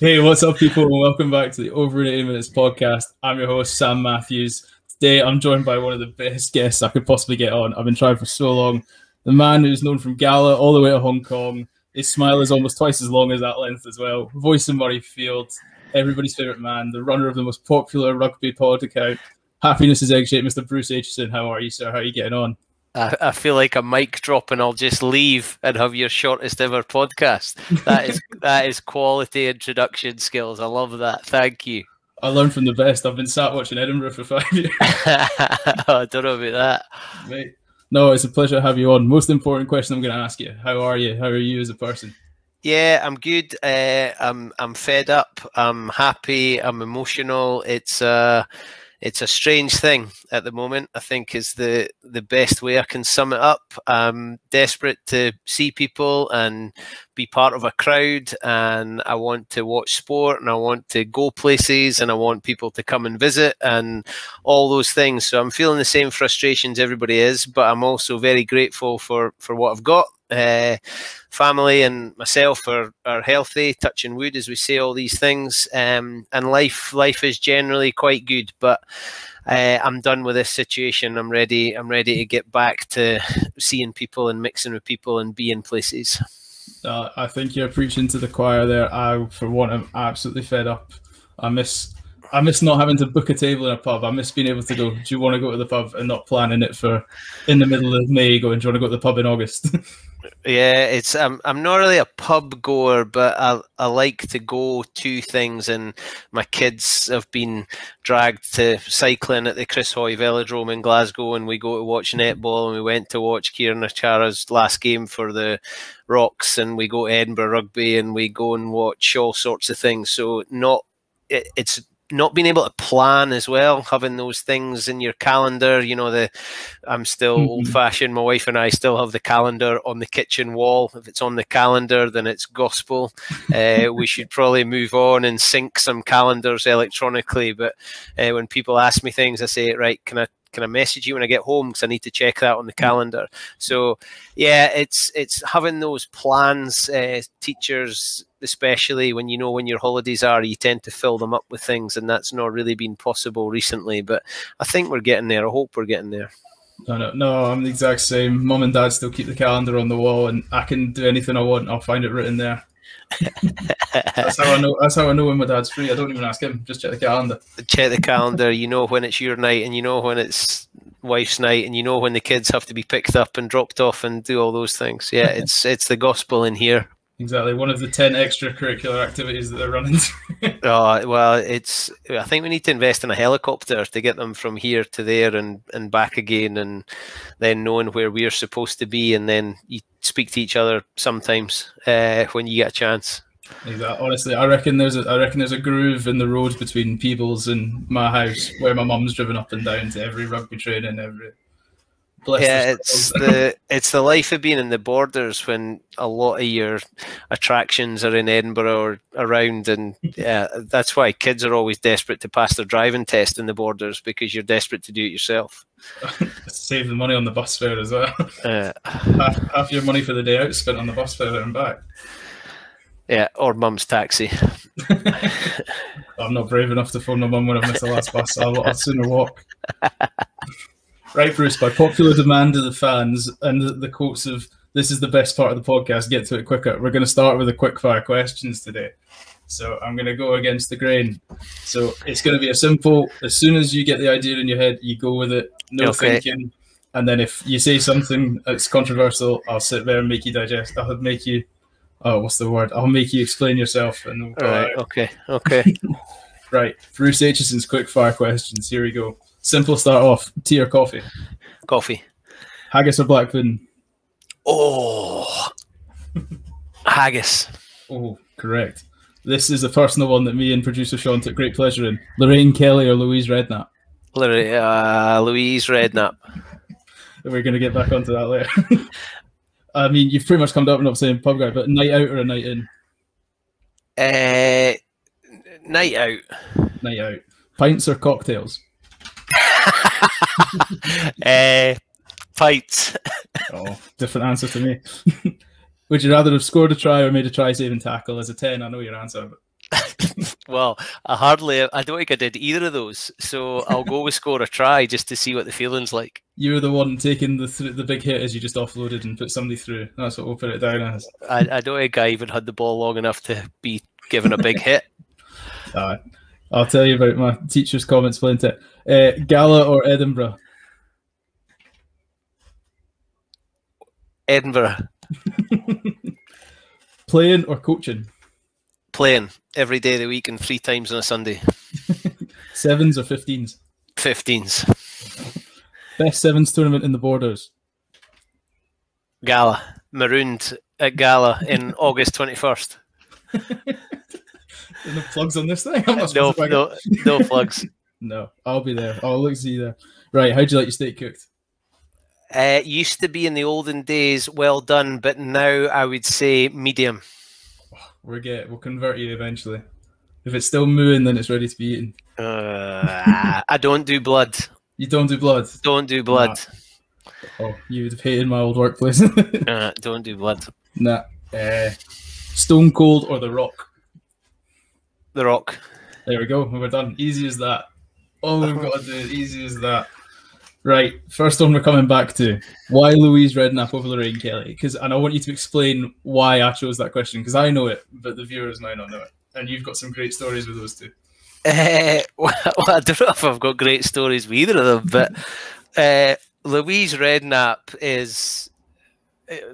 Hey, what's up, people? And welcome back to the Over In 80 Minutes podcast. I'm your host, Sam Matthews. Today, I'm joined by one of the best guests I could possibly get on. I've been trying for so long. The man who's known from Gala all the way to Hong Kong. His smile is almost twice as long as that length as well. Voice of Murray Fields, everybody's favourite man, the runner of the most popular rugby pod account, Happiness Is Egg Shaped, Mr. Bruce Aitchison. How are you, sir? How are you getting on? I feel like a mic drop and I'll just leave and have your shortest ever podcast. That is quality introduction skills. I love that. Thank you. I learned from the best. I've been sat watching Edinburgh for 5 years. I don't know about that. Mate. No, it's a pleasure to have you on. Most important question I'm going to ask you. How are you? How are you as a person? Yeah, I'm good. I'm fed up. I'm happy. I'm emotional. It's a strange thing at the moment, I think, is the best way I can sum it up. I'm desperate to see people and be part of a crowd, and I want to watch sport, and I want to go places, and I want people to come and visit, and all those things. So I'm feeling the same frustrations everybody is, but I'm also very grateful for what I've got. Family and myself are healthy, touching wood, as we say all these things, and life is generally quite good, but I'm done with this situation. I'm ready to get back to seeing people and mixing with people and being places. I think you're preaching to the choir there. I, for one, am absolutely fed up. I miss not having to book a table in a pub. I miss being able to go, do you want to go to the pub, and not planning it for in the middle of May, going, do you want to go to the pub in August? Yeah, it's I'm not really a pub goer, but I like to go to things, and my kids have been dragged to cycling at the Chris Hoy Velodrome in Glasgow, and we go to watch netball, and we went to watch Kieran Achara's last game for the Rocks, and we go to Edinburgh Rugby, and we go and watch all sorts of things. So it's not being able to plan as well, having those things in your calendar, you know. I'm still old-fashioned. My wife and I still have the calendar on the kitchen wall. If it's on the calendar, then it's gospel. We should probably move on and sync some calendars electronically. But when people ask me things, I say, right, can I message you when I get home, because I need to check that on the calendar. So yeah, it's having those plans. Teachers especially, when you know when your holidays are, you tend to fill them up with things, and that's not really been possible recently, but I think we're getting there. I hope we're getting there. No, I'm the exact same. Mum and dad still keep the calendar on the wall, and I can do anything I want. I'll find it written there. That's how I know when my dad's free. I don't even ask him, just check the calendar. You know when it's your night, and you know when it's wife's night, and you know when the kids have to be picked up and dropped off and do all those things. Yeah, it's the gospel in here. Exactly, one of the 10 extracurricular activities that they're running. Oh, well, I think we need to invest in a helicopter to get them from here to there and back again, and then knowing where we're supposed to be, and then you speak to each other sometimes when you get a chance. Exactly. Honestly, I reckon there's a groove in the road between Peebles and my house where my mum's driven up and down to every rugby training, every. Yeah, it's the life of being in the borders, when a lot of your attractions are in Edinburgh or around, and yeah, that's why kids are always desperate to pass their driving test in the borders, because you're desperate to do it yourself. Save the money on the bus fare as well. Half your money for the day out spent on the bus fare there and back. Yeah, or mum's taxi. I'm not brave enough to phone my mum when I miss the last bus. I'll sooner walk. Right, Bruce, by popular demand of the fans and the quotes of "this is the best part of the podcast, get to it quicker," we're going to start with the quickfire questions today. So I'm going to go against the grain. So it's going to be a simple, as soon as you get the idea in your head, you go with it, no thinking. And then if you say something that's controversial, I'll sit there and make you digest. I'll make you, oh, what's the word? I'll make you explain yourself. And we'll all right, okay. Right, Bruce Aitchison's quickfire questions. Here we go. Simple start off. Tea or coffee? Coffee. Haggis or black pudding? Oh, haggis. Oh, correct. This is a personal one that me and producer Sean took great pleasure in. Lorraine Kelly or Louise Redknapp? Louise Redknapp. We're going to get back onto that later. I mean, you've pretty much come up and up saying pub guy, but night out or a night in? Night out. Night out. Pints or cocktails? Pints. Oh, different answer to me. Would you rather have scored a try or made a try saving tackle? As a 10, I know your answer, but Well, I don't think I did either of those, so I'll go with score a try just to see what the feeling's like. You were the one taking the big hit as you just offloaded and put somebody through. That's what we'll put it down as. I don't think I even had the ball long enough to be given a big hit. I'll tell you about my teacher's comments, won't it? Gala or Edinburgh? Edinburgh. Playing or coaching? Playing every day of the week and 3 times on a Sunday. 7s or 15s? 15s. Best 7s tournament in the Borders? Gala. Marooned at Gala in August 21st. No plugs on this thing? No plugs. No, I'll be there. I'll look see you there. Right, how'd you like your steak cooked? It used to be in the olden days well done, but now I would say medium. We'll convert you eventually. If it's still mooing, then it's ready to be eaten. I don't do blood. You don't do blood? Don't do blood. Nah. Oh, you would have hated my old workplace. Don't do blood. Nah. Stone Cold or The Rock? The Rock. There we go. We're done. Easy as that. All we've got to do is easy as that. Right, first one we're coming back to. Why Louise Redknapp over Lorraine Kelly? And I want you to explain why I chose that question, because I know it, but the viewers might not know it. And you've got some great stories with those two. Well, I don't know if I've got great stories with either of them, but Louise Redknapp is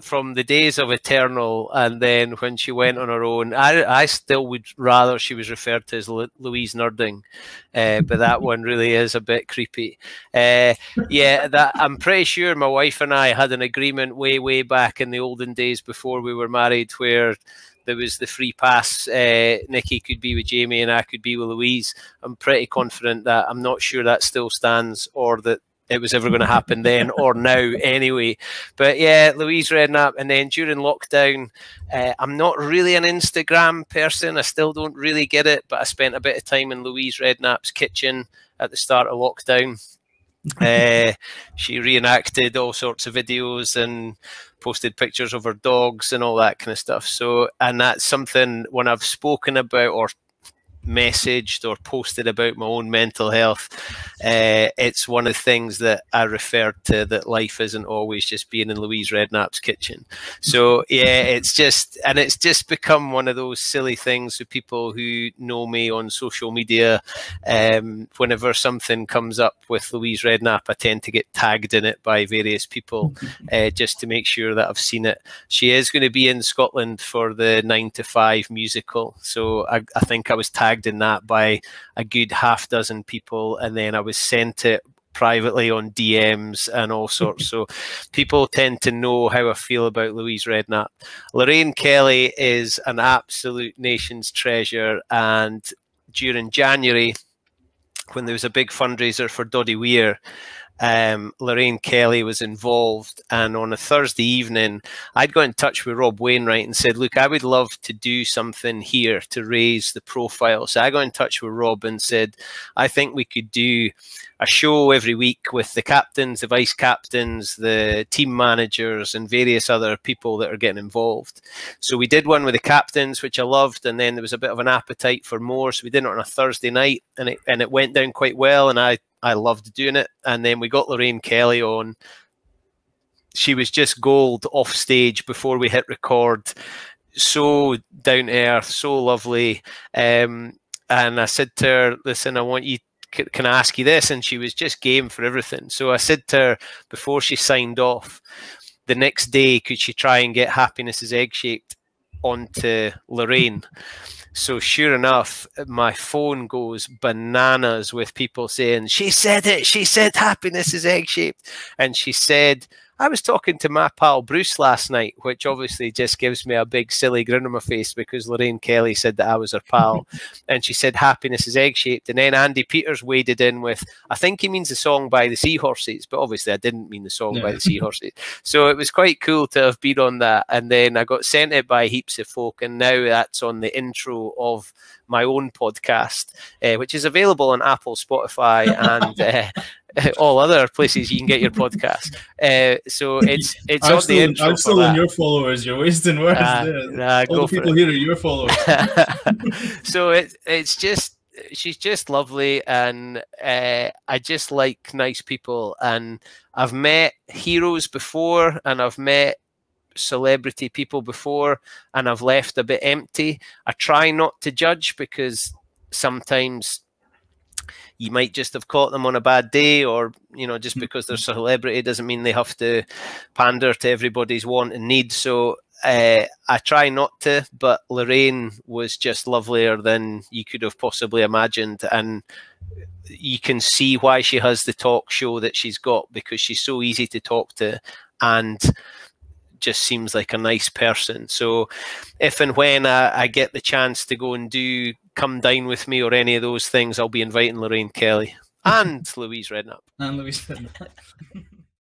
from the days of Eternal, and then when she went on her own, I still would rather she was referred to as Louise Nerding, but that one really is a bit creepy. Yeah, I'm pretty sure my wife and I had an agreement way back in the olden days before we were married, where there was the free pass. Nikki could be with Jamie and I could be with Louise. I'm pretty confident that I'm not sure that still stands, or that it was ever going to happen then or now anyway. But yeah, Louise Redknapp. And then during lockdown, I'm not really an Instagram person. I still don't really get it, but I spent a bit of time in Louise Redknapp's kitchen at the start of lockdown. She reenacted all sorts of videos and posted pictures of her dogs and all that kind of stuff. So, and that's something when I've spoken about or messaged or posted about my own mental health, it's one of the things that I referred to, that life isn't always just being in Louise Redknapp's kitchen. So yeah, it's just become one of those silly things with people who know me on social media. Whenever something comes up with Louise Redknapp, I tend to get tagged in it by various people, just to make sure that I've seen it. She is going to be in Scotland for the 9 to 5 musical, so I think I was tagged in that by a good half-dozen people, and then I was sent it privately on DMs and all sorts. So people tend to know how I feel about Louise Redknapp. Lorraine Kelly is an absolute nation's treasure, and during January, when there was a big fundraiser for Doddy Weir, Lorraine Kelly was involved, and on a Thursday evening I'd got in touch with Rob Wainwright and said, look, I would love to do something here to raise the profile. So I got in touch with Rob and said, I think we could do a show every week with the captains, the vice captains, the team managers and various other people that are getting involved. So we did one with the captains, which I loved, and then there was a bit of an appetite for more, so we did it on a Thursday night, and it went down quite well, and I loved doing it. And then we got Lorraine Kelly on. She was just gold off stage before we hit record. So down to earth, so lovely. And I said to her, listen, can I ask you this? And she was just game for everything. So I said to her before she signed off, the next day, could she try and get Happiness Is Egg Shaped onto Lorraine? So sure enough, my phone goes bananas with people saying, she said it, she said Happiness Is Egg Shaped. And she said, I was talking to my pal Bruce last night, which obviously just gives me a big silly grin on my face, because Lorraine Kelly said that I was her pal. And she said, Happiness Is Egg Shaped. And then Andy Peters waded in with, I think he means the song by the Seahorses, but obviously I didn't mean the song by the Seahorses. So it was quite cool to have been on that. And then I got sent it by heaps of folk, and now that's on the intro of my own podcast, which is available on Apple, Spotify, and all other places you can get your podcast. So it's on the intro. I'm still on your followers. You're wasting words. All the people here are your followers. So it's just, she's just lovely, and I just like nice people. And I've met heroes before, and I've met celebrity people before, and I've left a bit empty. I try not to judge, because sometimes you might just have caught them on a bad day, or, you know, just because they're celebrity doesn't mean they have to pander to everybody's want and need. So I try not to, but Lorraine was just lovelier than you could have possibly imagined. And you can see why she has the talk show that she's got, because she's so easy to talk to and just seems like a nice person. So if and when I get the chance to go and do Come Dine With Me or any of those things, I'll be inviting Lorraine Kelly and Louise Redknapp.